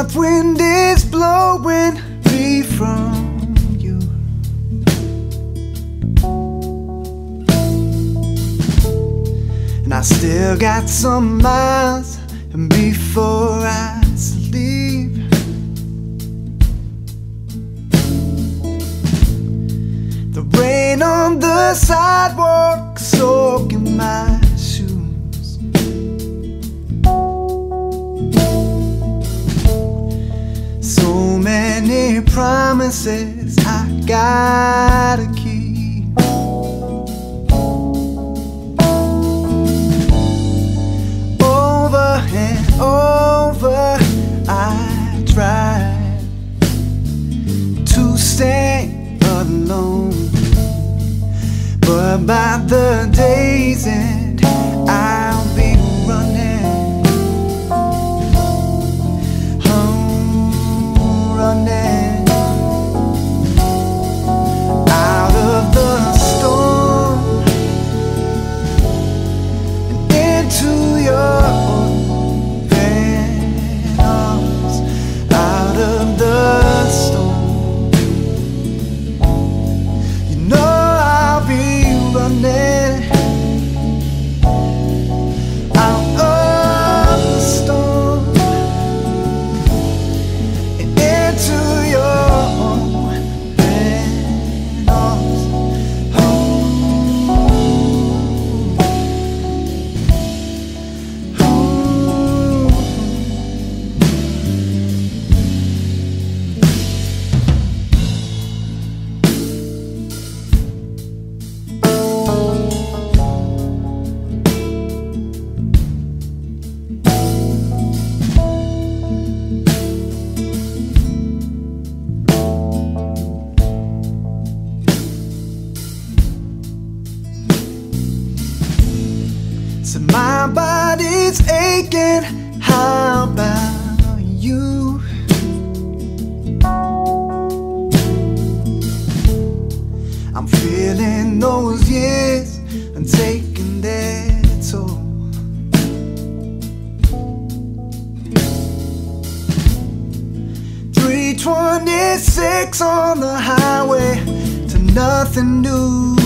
north wind is blowing me from you. And I still got some miles, and before I sleep, the rain on the sidewalk soaking my shoes. So many promises I gotta keep. Over and over I tried to stay alone, but by the day's end, I'll be running home, running out of the storm and into your open arms. Out of the storm, you know I'll be running out of the storm and into your open arms, home, So my body's aching, how about you? I'm feeling those years and taking their toll. $3.26 on the highway to nothing new.